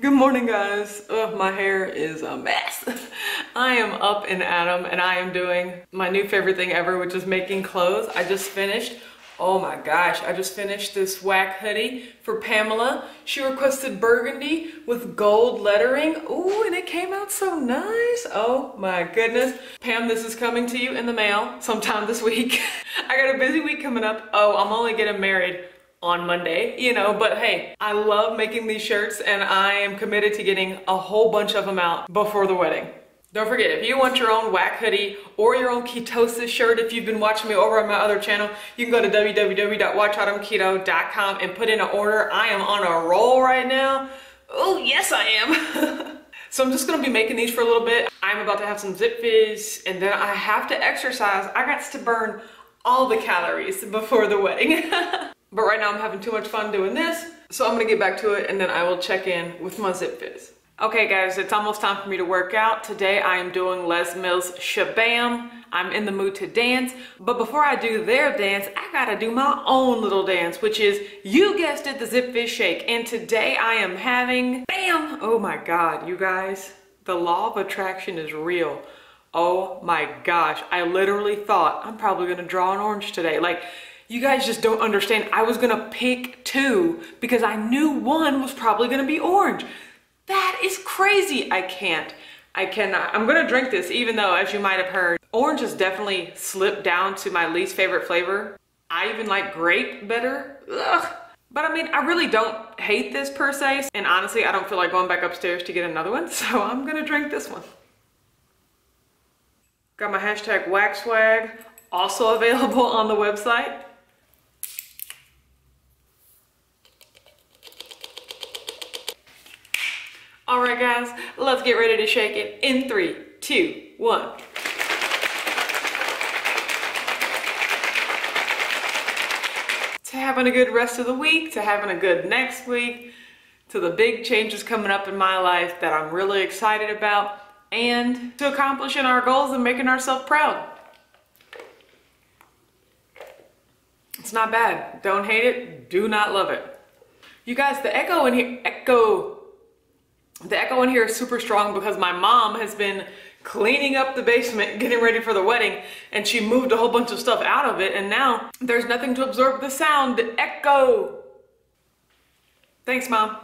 Good morning, guys. Ugh, my hair is a mess. I am up and at 'em, and I am doing my new favorite thing ever, which is making clothes. I just finished. Oh my gosh, I just finished this WAC hoodie for Pamela. She requested burgundy with gold lettering. Ooh, and it came out so nice. Oh my goodness. Pam, this is coming to you in the mail sometime this week. I got a busy week coming up. Oh, I'm only getting married on Monday, you know, but hey, I love making these shirts and I am committed to getting a whole bunch of them out before the wedding. Don't forget, if you want your own WAC hoodie or your own ketosis shirt, if you've been watching me over on my other channel, you can go to www.watchautomketo.com and put in an order. I am on a roll right now. Oh, yes I am. So I'm just gonna be making these for a little bit. I'm about to have some Zip Fizz and then I have to exercise. I got to burn all the calories before the wedding. But right now I'm having too much fun doing this. So I'm gonna get back to it and then I will check in with my Zip Fizz. Okay guys, it's almost time for me to work out. Today I am doing Les Mills Shabam. I'm in the mood to dance, but before I do their dance, I gotta do my own little dance, which is, you guessed it, the Zip Fizz Shake. And today I am having, bam! Oh my God, you guys, the law of attraction is real. Oh my gosh, I literally thought I'm probably gonna draw an orange today. Like, you guys just don't understand. I was gonna pick two because I knew one was probably gonna be orange. That is crazy. I cannot. I'm gonna drink this, even though, as you might have heard, orange has definitely slipped down to my least favorite flavor. I even like grape better. Ugh. But I mean, I really don't hate this per se. And honestly, I don't feel like going back upstairs to get another one. So I'm gonna drink this one. Got my hashtag WaxWag, also available on the website. All right, guys, let's get ready to shake it in 3, 2, 1. To having a good rest of the week, to having a good next week, to the big changes coming up in my life that I'm really excited about, and to accomplishing our goals and making ourselves proud. It's not bad. Don't hate it. Do not love it. You guys, the echo in here, echo. The echo in here is super strong because my mom has been cleaning up the basement, getting ready for the wedding, and she moved a whole bunch of stuff out of it, and now there's nothing to absorb the sound. The echo. Thanks, Mom.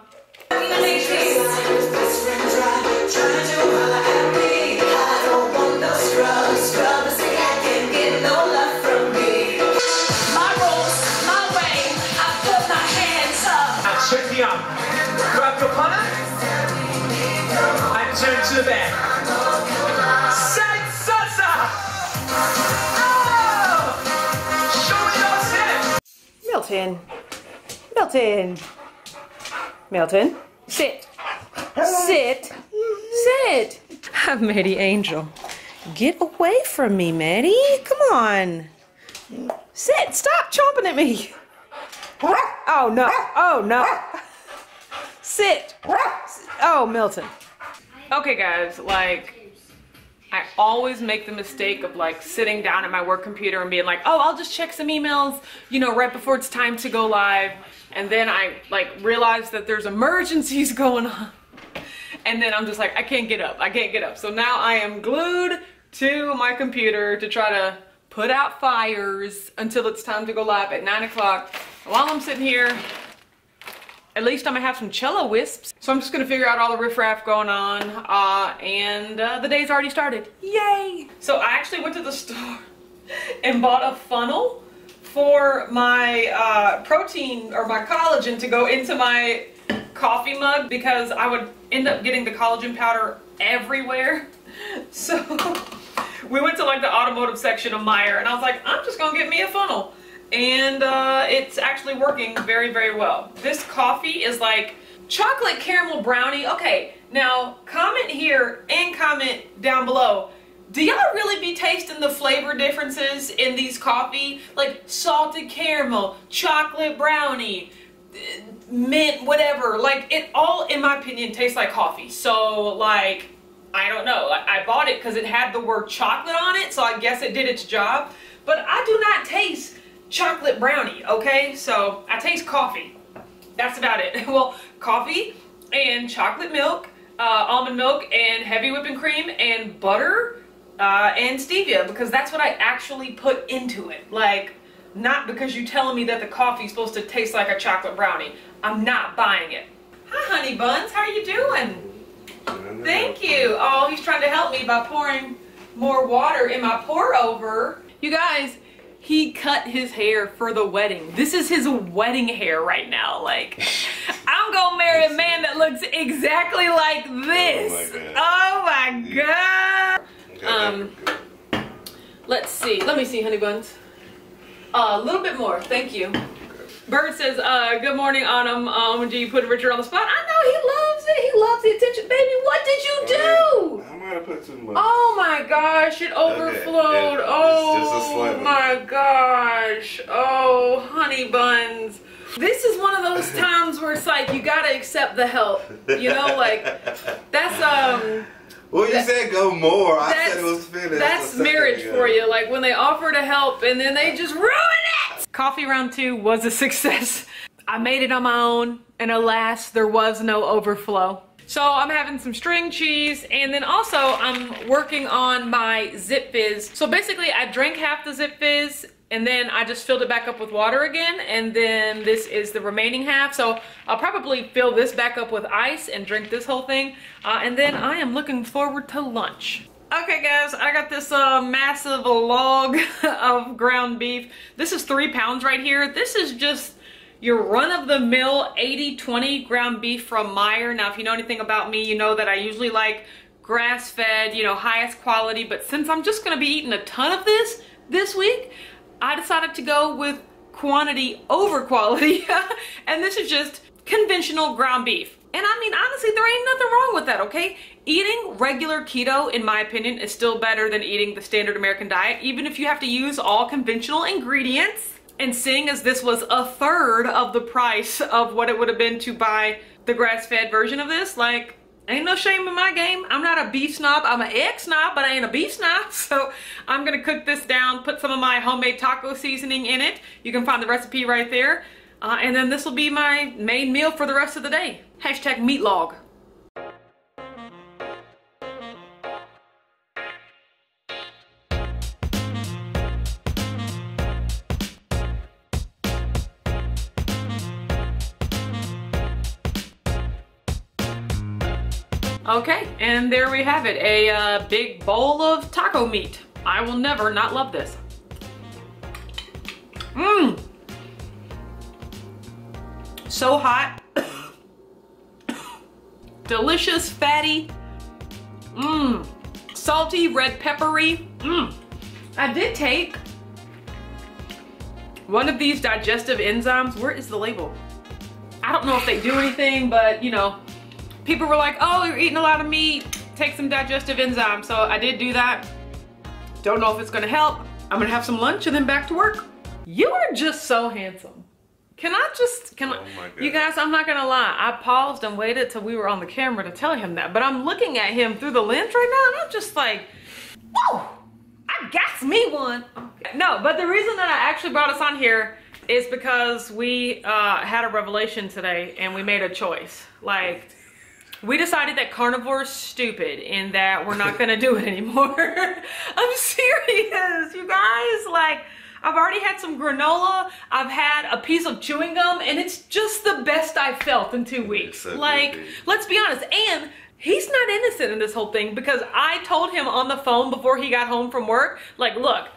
Turn to the back. Oh! Show me your steps. Milton, sit. Sit. Maddie Angel. Get away from me, Maddie. Come on. Sit. Stop chomping at me. Oh, no. Oh, no. Sit. Oh, Milton. Okay guys, like, I always make the mistake of like sitting down at my work computer and being like, oh, I'll just check some emails, you know, right before it's time to go live. And then I like realize that there's emergencies going on. And then I'm just like, I can't get up. So now I am glued to my computer to try to put out fires until it's time to go live at 9 o'clock. While I'm sitting here, at least I'm gonna have some cello wisps. So I'm just gonna figure out all the riffraff going on and the day's already started. Yay! So I actually went to the store and bought a funnel for my protein or my collagen to go into my coffee mug because I would end up getting the collagen powder everywhere. So we went to like the automotive section of Meijer and I was like, I'm just gonna get me a funnel. And it's actually working very, very well. This coffee is like chocolate caramel brownie. Okay, now comment here and comment down below. Do y'all really be tasting the flavor differences in these coffee? Like salted caramel, chocolate brownie, mint, whatever. Like it all, in my opinion, tastes like coffee. So like, I don't know. I bought it because it had the word chocolate on it. So I guess it did its job. But I do not taste chocolate brownie, okay? So I taste coffee. That's about it. Well, coffee and chocolate milk, almond milk, and heavy whipping cream, and butter, and stevia, because that's what I actually put into it. Like, not because you're telling me that the coffee's supposed to taste like a chocolate brownie. I'm not buying it. Hi, honey buns. How are you doing? Thank you. Oh, he's trying to help me by pouring more water in my pour over. You guys, he cut his hair for the wedding. This is his wedding hair right now. Like, I'm gonna marry a man that looks exactly like this. Oh my god. Oh my god. Let's see. Let me see, honey buns. A little bit more. Thank you. Bert says, good morning, Autumn. OMG, you put Richard on the spot. I know, he loves it. He loves the attention. Baby, what did you do? I might have put too much. Oh my gosh, it overflowed. Okay. Oh just my gosh. Oh, honey buns. This is one of those times where it's like, you gotta accept the help. You know, like, that's, well, you said go more. I said it was finished. That's marriage for you. Like, when they offer to help and then they just ruin it. Coffee round 2 was a success. I made it on my own, and alas, there was no overflow. So I'm having some string cheese, and then also I'm working on my zip fizz. So basically, I drank half the zip fizz, and then I just filled it back up with water again, and then this is the remaining half. So I'll probably fill this back up with ice and drink this whole thing. And then I am looking forward to lunch. Okay guys, I got this massive log of ground beef. This is 3 pounds right here. This is just your run-of-the-mill 80-20 ground beef from Meijer. Now, if you know anything about me, you know that I usually like grass-fed, you know, highest quality. But since I'm just gonna be eating a ton of this week, I decided to go with quantity over quality, and this is just conventional ground beef. And I mean, honestly, there ain't nothing wrong with that, okay? Eating regular keto, in my opinion, is still better than eating the standard American diet, even if you have to use all conventional ingredients. And seeing as this was a third of the price of what it would have been to buy the grass-fed version of this, like, ain't no shame in my game. I'm not a beef snob. I'm an egg snob, but I ain't a beef snob. So I'm gonna cook this down, put some of my homemade taco seasoning in it. You can find the recipe right there. And then this will be my main meal for the rest of the day. Hashtag meat log. Okay, and there we have it, a big bowl of taco meat. I will never not love this. Mmm. So hot. Delicious, fatty. Mmm. Salty, red peppery. Mmm. I did take one of these digestive enzymes. Where is the label? I don't know if they do anything, but you know, people were like, oh, you're eating a lot of meat, take some digestive enzymes. So I did do that. Don't know if it's gonna help. I'm gonna have some lunch and then back to work. You are just so handsome. You guys, I'm not gonna lie. I paused and waited till we were on the camera to tell him that, but I'm looking at him through the lens right now and I'm just like, whoa, I got me one. Okay. No, but the reason that I actually brought us on here is because we had a revelation today and we made a choice. Like, we decided that carnivore's stupid and that we're not gonna do it anymore. I'm serious, you guys. Like, I've already had some granola, I've had a piece of chewing gum, and it's just the best I felt in 2 weeks. So like, goofy. Let's be honest, and he's not innocent in this whole thing because I told him on the phone before he got home from work, like, look,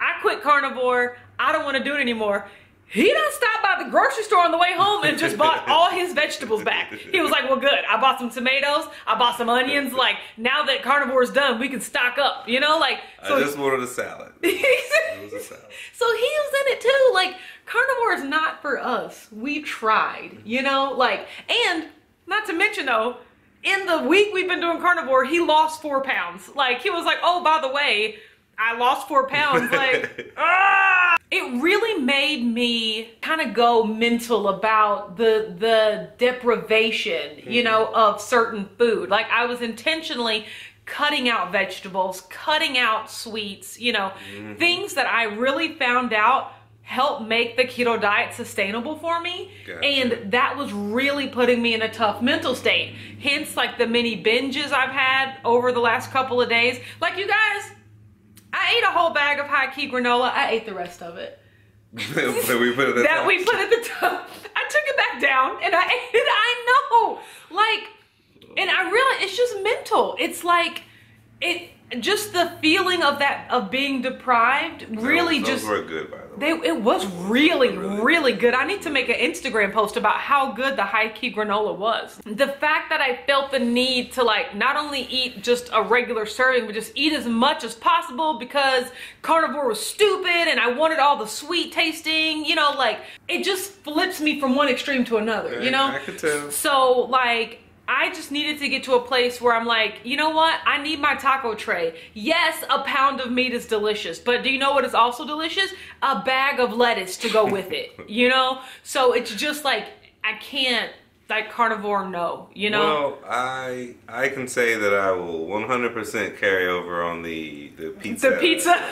I quit carnivore, I don't wanna do it anymore. He done stopped by the grocery store on the way home and just bought all his vegetables back. He was like, well, good. I bought some tomatoes. I bought some onions. Like, now that carnivore's done, we can stock up, you know? Like, so I just wanted a salad. It was a salad. So he was in it too. Like, carnivore is not for us. We tried, you know? Like, and not to mention though, in the week we've been doing carnivore, he lost 4 pounds. Like, he was like, oh, by the way, I lost 4 pounds. Like, ah! It really made me kind of go mental about the deprivation, you know, of certain food. Like, I was intentionally cutting out vegetables, cutting out sweets, you know, things that I really found out help make the keto diet sustainable for me. Gotcha. And that was really putting me in a tough mental state. Hence, like, the many binges I've had over the last couple of days. Like, you guys, I ate a whole bag of high key granola. I ate the rest of it. that we put at the top. I took it back down and I ate it. I know. Like, and I realized it's just mental. It's like, it just the feeling of that, of being deprived, really. Those were good, by the way. It was really, really good. I need to make an Instagram post about how good the high key granola was. The fact that I felt the need to, like, not only eat just a regular serving, but just eat as much as possible because carnivore was stupid and I wanted all the sweet tasting, you know, like, it just flips me from one extreme to another, you know? I could tell. So, like, I just needed to get to a place where I'm like, you know what? I need my taco tray. Yes, a pound of meat is delicious, but do you know what is also delicious? A bag of lettuce to go with it, you know? So it's just like, I can't, like, carnivore, no, you know? Well, I can say that I will 100% carry over on the pizza. The pizza.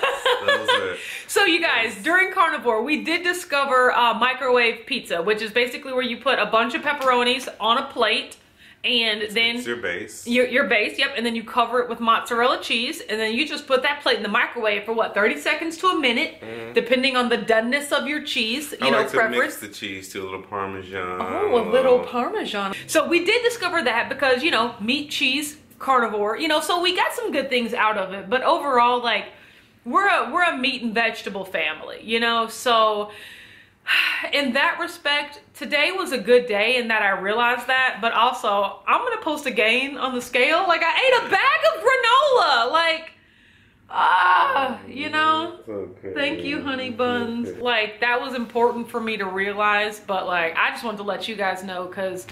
So you guys, during carnivore, we did discover microwave pizza, which is basically where you put a bunch of pepperonis on a plate. And then it's your base. Your base, yep. And then you cover it with mozzarella cheese. And then you just put that plate in the microwave for what, 30 seconds to a minute, depending on the doneness of your cheese. I like to mix the cheese to a little Parmesan. Oh, a little Parmesan. So we did discover that because, you know, meat, cheese, carnivore, you know, so we got some good things out of it. But overall, like, we're a meat and vegetable family, you know, so in that respect, today was a good day in that I realized that, but also I'm gonna post a gain on the scale. Like, I ate a bag of granola, like, you know, okay. Thank you, honey buns. Okay. Like, that was important for me to realize, but, like, I just wanted to let you guys know because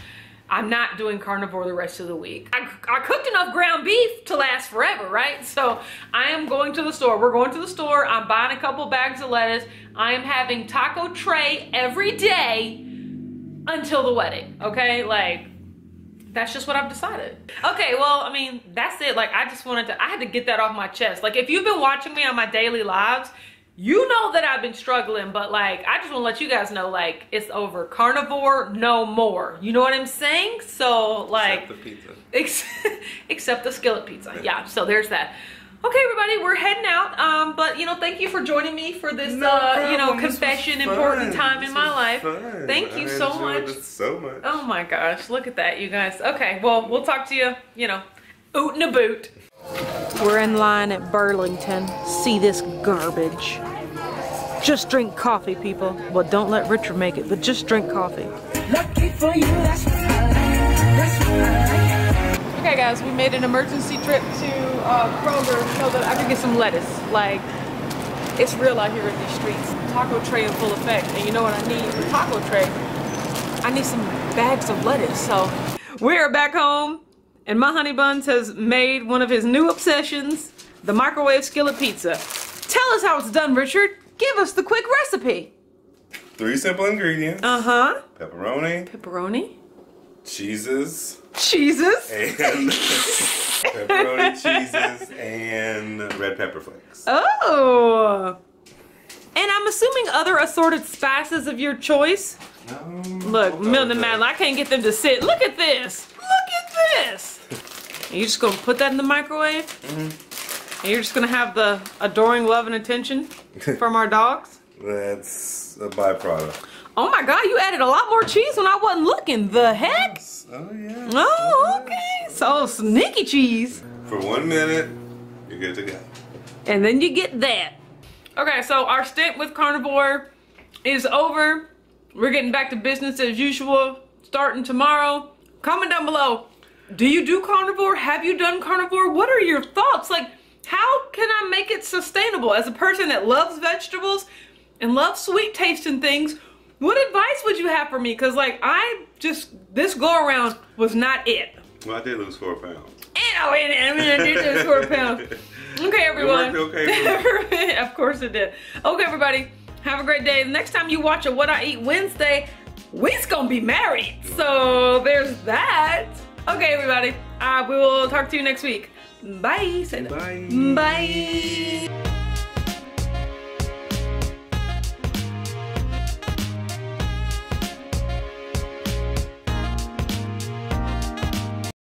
I'm not doing carnivore the rest of the week. I cooked enough ground beef to last forever, right? So I am going to the store. We're going to the store. I'm buying a couple bags of lettuce. I am having taco tray every day until the wedding, okay? Like, that's just what I've decided. Okay, well, I mean, that's it. Like, I just wanted to, I had to get that off my chest. Like, if you've been watching me on my daily lives, you know that I've been struggling, but, like, I just want to let you guys know, like, it's over. Carnivore, no more. You know what I'm saying? So, like, except the pizza. Except the skillet pizza. Yeah, so there's that. Okay, everybody, we're heading out. But, you know, thank you for joining me for this, you know, confession, important time in my life. Fun. Thank you so much. Oh, my gosh. Look at that, you guys. Okay, well, we'll talk to you, you know, oot and a boot. We're in line at Burlington. See this garbage. Just drink coffee, people. Well, don't let Richard make it, but just drink coffee. Lucky for you, that's right. That's right. Okay, guys, we made an emergency trip to Kroger so that I could get some lettuce. Like, it's real out here in these streets. Taco tray in full effect, and you know what I need for taco tray? I need some bags of lettuce, so. We're back home. And my honey buns has made one of his new obsessions, the microwave skillet pizza. Tell us how it's done, Richard. Give us the quick recipe. 3 simple ingredients. Uh-huh. Pepperoni. Pepperoni. Cheeses. Cheeses. And pepperoni, cheeses, and red pepper flakes. Oh. And I'm assuming other assorted spices of your choice. Look, Milton and Madeline, I can't get them to sit. Look at this. Look at this. And you're just going to put that in the microwave? Mm-hmm. And you're just going to have the adoring love and attention from our dogs? That's a byproduct. Oh my God, you added a lot more cheese when I wasn't looking. The heck? Oh, yeah. Oh, okay. So, sneaky cheese. For 1 minute, you're good to go. And then you get that. Okay, so our stint with carnivore is over. We're getting back to business as usual, starting tomorrow. Comment down below, do you do carnivore? Have you done carnivore? What are your thoughts? Like, how can I make it sustainable? As a person that loves vegetables and loves sweet tasting things, what advice would you have for me? Because, like, I just, this go around was not it. Well, I did lose 4 pounds. I did lose 4 pounds. Okay, everyone. It worked okay. Of course it did. Okay, everybody. Have a great day. The next time you watch a What I Eat Wednesday, we's gonna be married. So there's that. Okay, everybody. We will talk to you next week. Bye. Bye. Bye.